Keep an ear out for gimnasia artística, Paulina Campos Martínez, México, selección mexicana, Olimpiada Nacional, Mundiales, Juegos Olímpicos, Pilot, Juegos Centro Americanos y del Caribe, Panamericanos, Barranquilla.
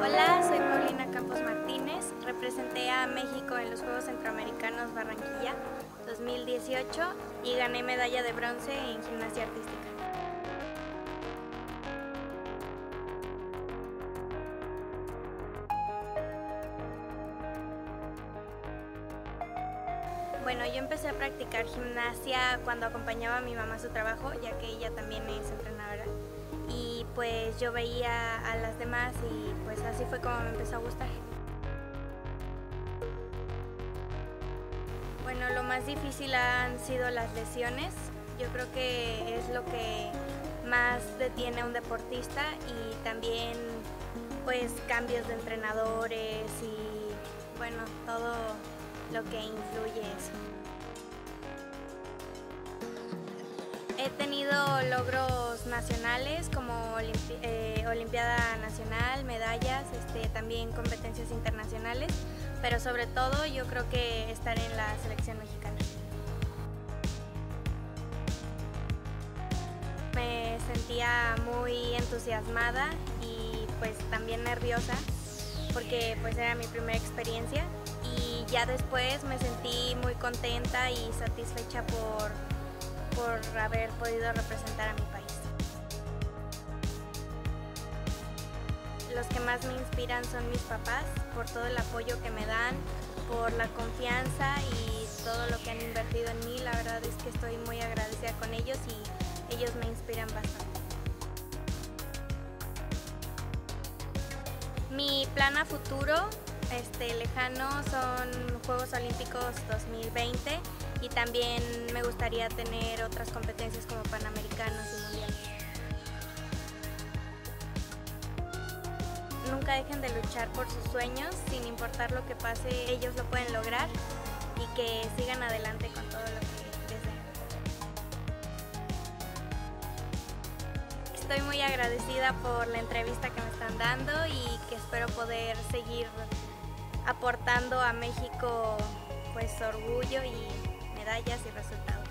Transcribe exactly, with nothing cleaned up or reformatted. Hola, soy Paulina Campos Martínez, representé a México en los Juegos Centroamericanos Barranquilla dos mil dieciocho y gané medalla de bronce en gimnasia artística. Bueno, yo empecé a practicar gimnasia cuando acompañaba a mi mamá a su trabajo, ya que ella también es entrenadora. Y pues yo veía a las demás y pues así fue como me empezó a gustar. Bueno, lo más difícil han sido las lesiones. Yo creo que es lo que más detiene a un deportista y también pues cambios de entrenadores y bueno, todo lo que influye eso. He tenido logros nacionales como Olimpi eh, Olimpiada Nacional, medallas, este, también competencias internacionales, pero sobre todo yo creo que estar en la selección mexicana. Me sentía muy entusiasmada y pues también nerviosa porque pues era mi primera experiencia. Y ya después me sentí muy contenta y satisfecha por, por haber podido representar a mi país. Los que más me inspiran son mis papás, por todo el apoyo que me dan, por la confianza y todo lo que han invertido en mí. La verdad es que estoy muy agradecida con ellos y ellos me inspiran bastante. Mi plan a futuro Este, lejano son Juegos Olímpicos dos mil veinte y también me gustaría tener otras competencias como Panamericanos y Mundiales. Nunca dejen de luchar por sus sueños, sin importar lo que pase, ellos lo pueden lograr y que sigan adelante con todo lo que desean. Estoy muy agradecida por la entrevista que me están dando y que espero poder seguir aportando a México pues orgullo y medallas y resultados.